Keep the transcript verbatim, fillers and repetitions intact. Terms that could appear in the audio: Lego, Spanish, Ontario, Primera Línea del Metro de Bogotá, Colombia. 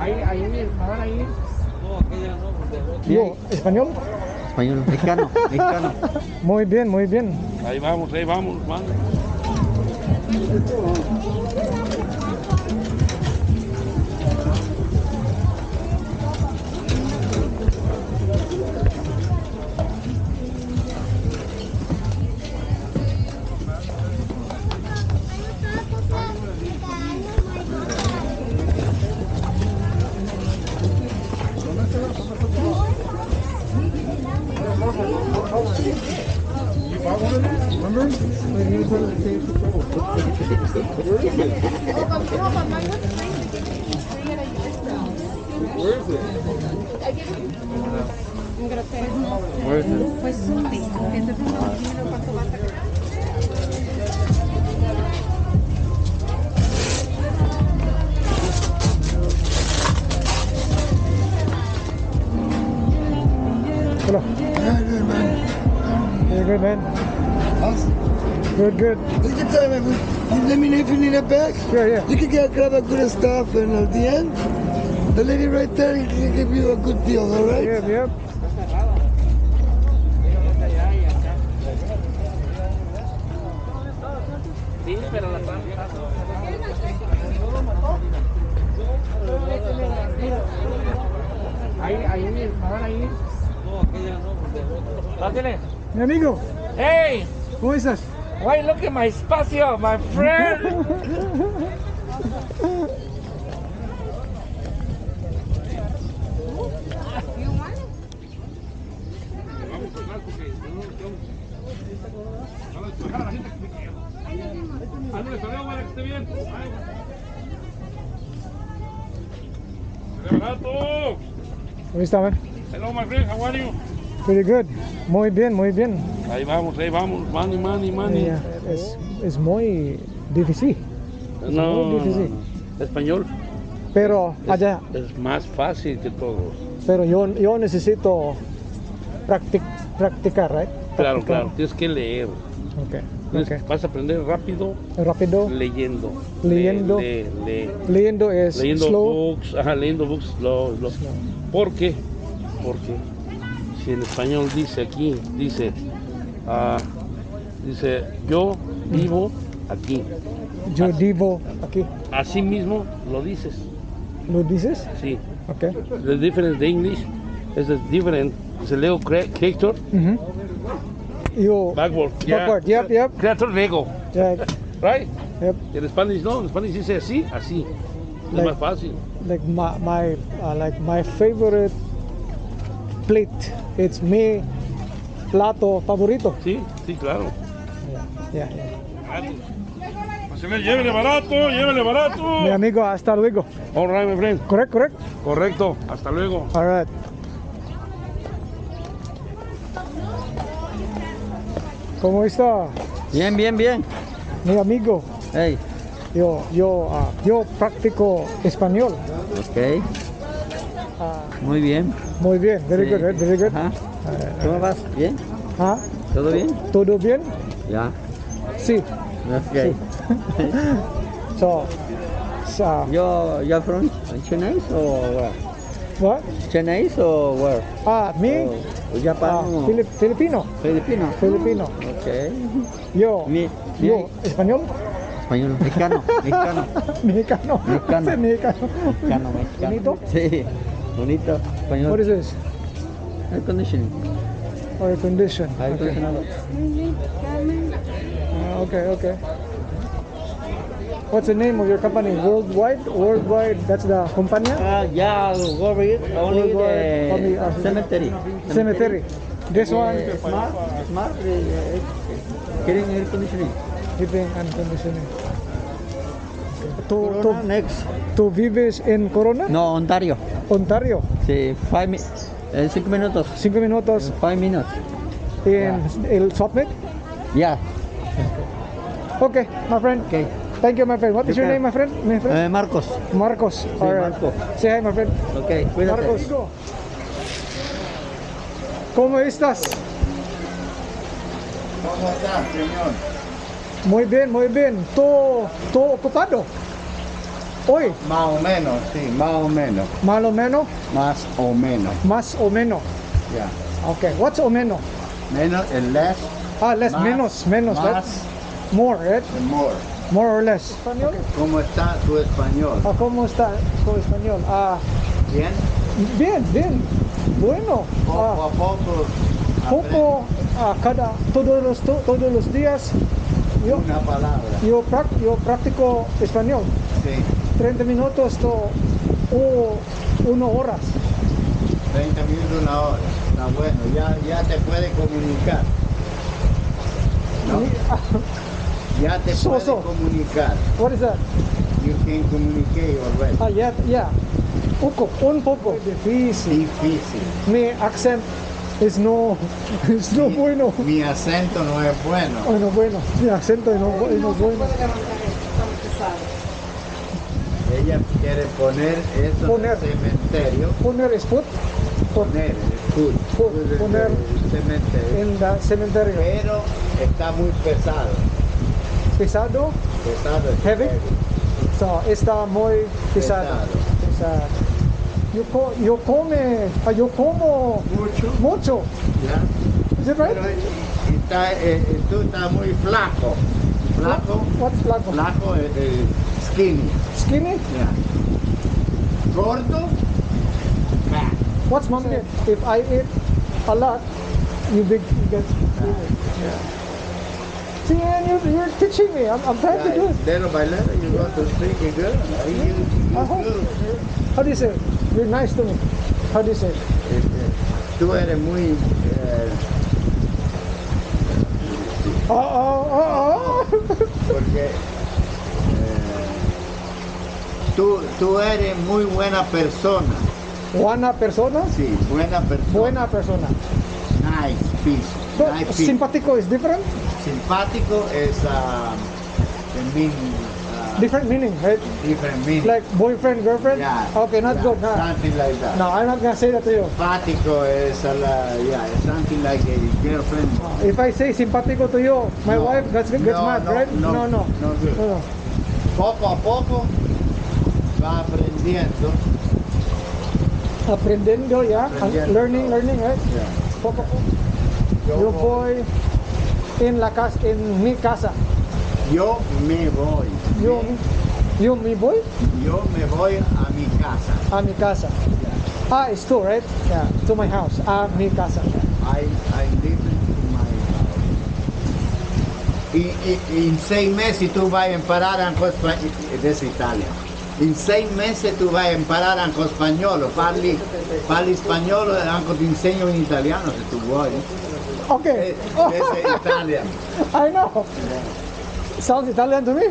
Ahí, ahí, ¿para ahí? No, aquella no, porque... Yo, ¿español? Español, mexicano, mexicano. Muy bien, muy bien. Ahí vamos, ahí vamos, man. Good. You can tell me, let me know if you need it back. Sure, yeah. You can get, grab a good stuff, and at the end, the lady right there can give you a good deal, all right? Yep, yep. Mi amigo. Hey. ¿Cómo estás? Why look at my espacio, my friend? You want it? Hello, my friend. How are you? Pretty good. Muy bien, muy bien. Ahí vamos, ahí vamos, money, money, money. Yeah, es, es muy difícil. Es no, muy difícil. No, español. Pero es, allá. Es más fácil que todos. Pero yo, yo necesito practic, practicar, ¿right? Practicar. Claro, claro, tienes que leer. Okay, tienes, okay. Vas a aprender rápido. Rápido. Leyendo. Leyendo. Le, le, le. Leyendo es leyendo slow. Books, ajá, leyendo books, slow, slow. slow. ¿Por qué? Porque si en español dice aquí, dice... Ah, dice, yo vivo aquí. Yo así, vivo aquí. Así mismo lo dices. ¿Lo dices? Sí. Ok. The difference de English is different. Dice Leo Creator. Uh-huh. Yo. Backward. Yeah. Backward. Yep, yep. Creator Lego. Yeah. Right? Yep. En Spanish no. En Spanish dice así, así. Es like, más fácil. Like my, my, uh, like my favorite plate. It's me. Plato favorito. Sí, sí, claro. Ya, yeah, ya. Yeah, yeah. Pues llévele barato, llévele barato. Mi amigo, hasta luego. All right, my friend. Correct, correct. Correcto, hasta luego. All right. ¿Cómo está? Bien, bien, bien. Mi amigo. Hey. Yo, yo, uh, yo practico español. Ok. Uh, muy bien. Muy bien, very sí. good, very good. Ajá. ¿Cómo vas? ¿Bien? ¿Ah? ¿Todo bien? ¿Todo bien? Ya. Sí. Okay. Sí. so, so. Yo, yo from Chinese or where? What? Chinese or where? Ah, me? Oh, Japan. Ah, Filip Filipino. Filipino. Filipino. Okay. Yo. Me, me. Yo. Español. Español. Mexicano. Mexicano. Mexicano. Mexicano. Mexicano. Mexicano. Bonito. Sí. Bonito. Español. What is this? Air conditioning. Air condition. Air conditioning. Uh, okay, okay. What's the name of your company? Worldwide? Worldwide, that's the company? Uh, yeah, worldwide, only worldwide, only the uh, cemetery. Cemetery. This uh, one? Smart, smart, uh, getting air conditioning. Getting air conditioning. To, to, next. ¿Tú vives en Corona? No, Ontario. Ontario? Sí, five minutes. Eh, cinco minutos. Cinco minutos. Five minutes. ¿En yeah. el Submit? Yeah. Okay, my friend. Okay. Thank you, my friend. What you is your name, my friend? My friend? Eh, Marcos. Marcos. Sí, right. Marco. Say hi, my friend. Okay, cuídate. Marcos. ¿Cómo estás? ¿Cómo estás, señor? Muy bien, muy bien. ¿Todo ocupado? hoy. Más o menos, sí, más o menos. Más o menos. Más o menos. Más o menos. Yeah. Okay. What's o menos? Menos is less. Ah, less, más, menos, menos. Más, that's more, right? More. More or less. ¿Español? ¿Cómo está tu español? Ah, ¿cómo está tu español? Ah. Bien. Bien, bien. Bueno. Poco ah, a poco. Poco a cada, todos los, todos los días. Yo, una palabra. Yo, yo practico español. Sí. treinta minutos o oh, una hora. treinta minutos, una hora. Está bueno, ya, ya te puedes comunicar. ¿No? Ya te so, puedes so. comunicar. What is that? You can communicate already. Ah, ya, yeah, yeah. Un poco. Difícil. Difícil. Mi accent es no, es no mi, bueno. Mi acento no es bueno. Oh, no, bueno, mi acento no, no, no es bueno. Ella quiere poner eso poner, en el cementerio. Poner es food. Poner el food. Food, food, poner el cementerio. En la cementerio. Pero está muy pesado. Pesado. Pesado. Heavy. heavy. So, está muy pesado. pesado. pesado. Yo, co yo come, yo como mucho, mucho. Yeah. Is it right? Está, eh, tú estás muy flaco, flaco. What's flaco? Flaco, eh, eh, skinny. Skinny? Yeah. Gordo, fat. What's mom did? If I eat a lot, you big, you get bigger. Yeah. See, and you're, you're teaching me. I'm, I'm trying yeah, to do it. Little by little, you got to speak good. You, you I hope. Good. How do you say? You're nice to me. How do you say? Tú eres muy. Oh, oh, oh, oh. Porque eh, tú, tú eres muy buena persona. Buena persona? Sí, buena persona. Buena persona. Nice, peace. So, nice simpático is different. Simpático es uh, the meaning. Different meaning, right? Different meaning. Like boyfriend, girlfriend? Yeah. Okay, not yeah, good. No. Something like that. No, I'm not going to say that to you. Simpático is a, yeah, something like a girlfriend. If I say simpático to you, my no. wife gets, gets no, mad, no, right? No, no, no. No, good. No, no. Poco a poco va aprendiendo. Aprendiendo, yeah. Aprendiendo. Learning, no. learning, right? Yeah. Poco a poco. Yo, yo voy en, la casa, en mi casa. Yo me voy. Yo, yo me voy? Yo me voy a mi casa. A mi casa. Yeah. Ah, it's two, right? Yeah. To my house. A mi casa. I, I live in my house. In, in, in seis meses tú vas a parar en Italia. In seis meses tú vas a parar en español. Parli, parli español, anche ti insegno in italiano se tu vuoi. Ok. E, Italia. I know. Yeah. Sounds Italian to me.